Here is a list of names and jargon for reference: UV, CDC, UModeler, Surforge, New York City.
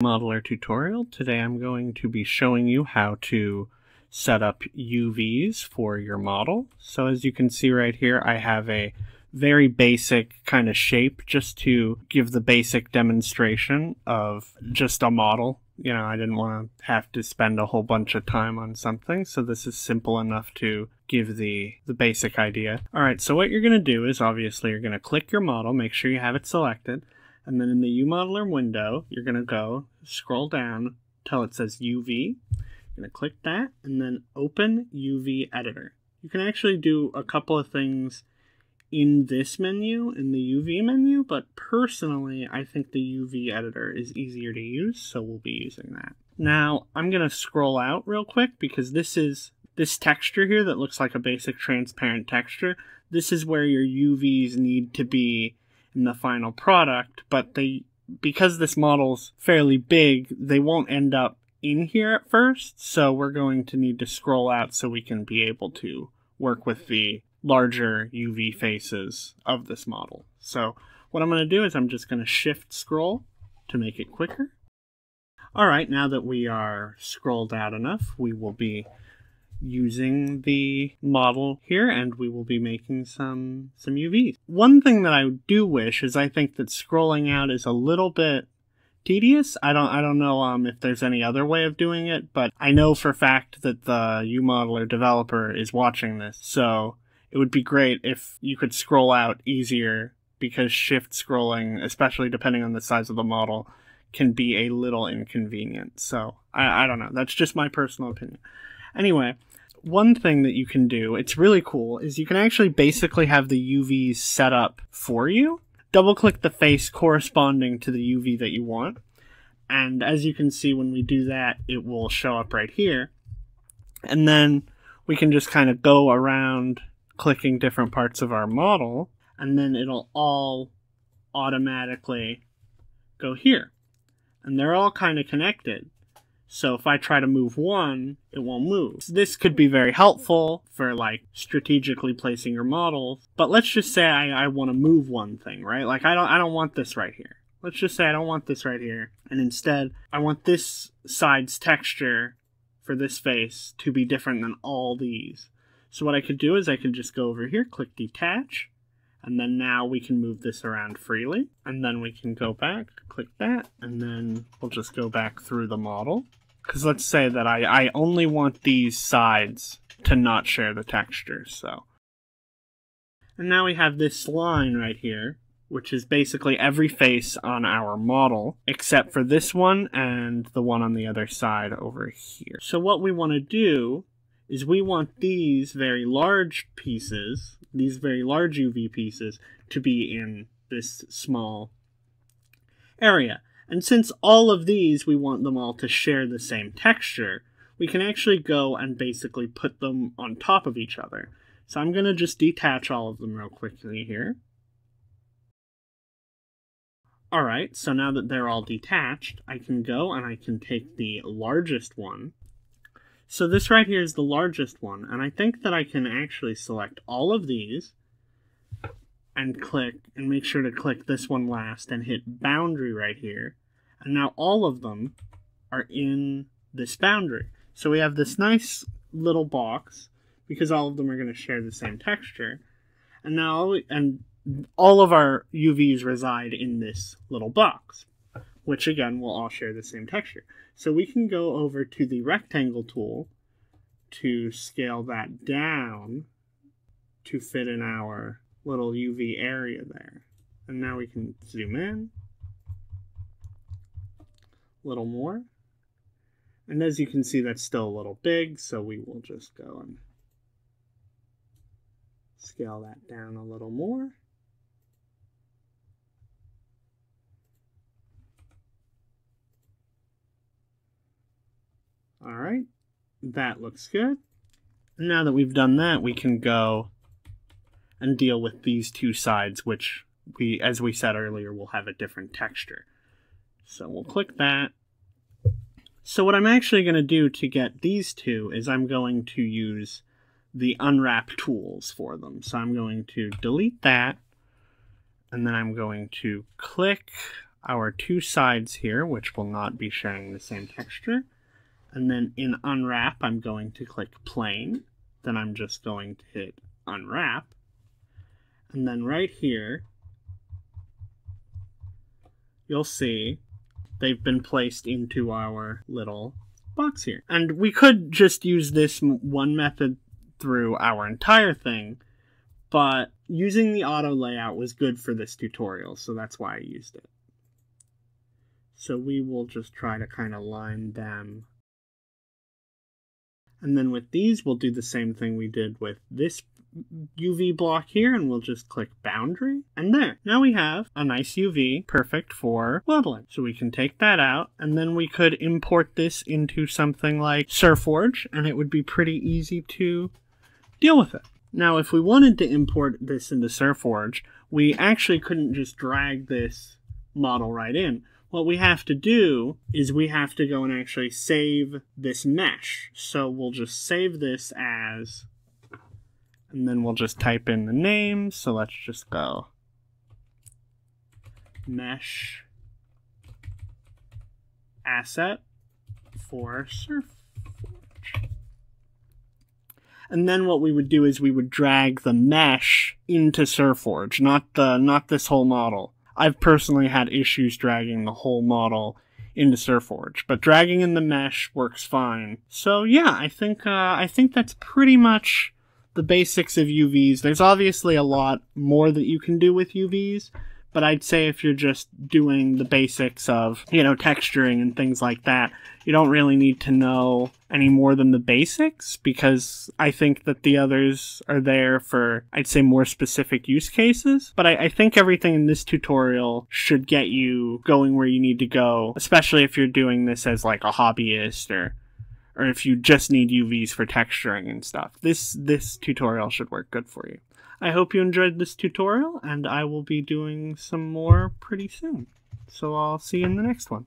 UModeler tutorial. Today I'm going to be showing you how to set up UVs for your model. So as you can see right here, I have a very basic kind of shape just to give the basic demonstration of just a model. You know, I didn't want to have to spend a whole bunch of time on something, so this is simple enough to give the basic idea. Alright, so what you're going to do is obviously you're going to click your model, make sure you have it selected. And then in the UModeler window, you're going to go scroll down till it says UV. You're going to click that and then open UV editor. You can actually do a couple of things in this menu, in the UV menu, but personally, I think the UV editor is easier to use, so we'll be using that. Now, I'm going to scroll out real quick because this texture here that looks like a basic transparent texture, this is where your UVs need to be in the final product, but because this model's fairly big, they won't end up in here at first, so we're going to need to scroll out so we can be able to work with the larger UV faces of this model. So what I'm going to do is I'm just going to shift scroll to make it quicker. Alright, now that we are scrolled out enough, we will be using the model here and we will be making some UVs. One thing that I do wish is I think that scrolling out is a little bit tedious. I don't know if there's any other way of doing it, but I know for a fact that the UModeler developer is watching this, so it would be great if you could scroll out easier, because shift scrolling, especially depending on the size of the model, can be a little inconvenient. So I don't know, that's just my personal opinion. Anyway, one thing that you can do, it's really cool, is you can actually basically have the UVs set up for you. Double-click the face corresponding to the UV that you want. And as you can see, when we do that, it will show up right here. And then we can just kind of go around clicking different parts of our model, and then it'll all automatically go here. And they're all kind of connected. So if I try to move one, it won't move. So this could be very helpful for like strategically placing your models. But let's just say I want to move one thing, right? Like I don't want this right here. Let's just say I don't want this right here. And instead I want this side's texture for this face to be different than all these. So what I could do is I could just go over here, click detach, and then now we can move this around freely. And then we can go back, click that, and then we'll just go back through the model. Because let's say that I only want these sides to not share the texture, so. And now we have this line right here, which is basically every face on our model, except for this one and the one on the other side over here. So what we want to do is we want these very large pieces, these very large UV pieces, to be in this small area. And since all of these, we want them all to share the same texture, we can actually go and basically put them on top of each other. So I'm going to just detach all of them real quickly here. Alright, so now that they're all detached, I can go and I can take the largest one. So this right here is the largest one, and I think that I can actually select all of these and click, and make sure to click this one last and hit boundary right here. And now all of them are in this boundary. So we have this nice little box because all of them are going to share the same texture. And now all of our UVs reside in this little box, which again will all share the same texture. So we can go over to the rectangle tool to scale that down to fit in our little UV area there. And now we can zoom in a little more. And as you can see, that's still a little big, so we will just go and scale that down a little more. Alright, that looks good. Now that we've done that, we can go and deal with these two sides, which we, as we said earlier, will have a different texture. So we'll click that. So what I'm actually going to do to get these two is I'm going to use the unwrap tools for them. So I'm going to delete that, and then I'm going to click our two sides here, which will not be sharing the same texture. And then in unwrap, I'm going to click plane. Then I'm just going to hit unwrap. And then right here, you'll see they've been placed into our little box here. And we could just use this one method through our entire thing, but using the auto layout was good for this tutorial, so that's why I used it. So we will just try to kind of line them. And then with these, we'll do the same thing we did with this UV block here, and we'll just click boundary, and there. Now we have a nice UV, perfect for modeling. So we can take that out, and then we could import this into something like Surforge, and it would be pretty easy to deal with it. Now, if we wanted to import this into Surforge, we actually couldn't just drag this model right in. What we have to do is we have to go and actually save this mesh. So we'll just save this as, and then we'll just type in the name. So let's just go mesh asset for Surforge. And then what we would do is we would drag the mesh into Surforge, not this whole model. I've personally had issues dragging the whole model into Surforge, but dragging in the mesh works fine. So yeah, I think that's pretty much the basics of UVs. There's obviously a lot more that you can do with UVs, but I'd say if you're just doing the basics of, you know, texturing and things like that, you don't really need to know any more than the basics, because I think that the others are there for, I'd say, more specific use cases. But I think everything in this tutorial should get you going where you need to go, especially if you're doing this as like a hobbyist or if you just need UVs for texturing and stuff. This tutorial should work good for you. I hope you enjoyed this tutorial, and I will be doing some more pretty soon. So I'll see you in the next one.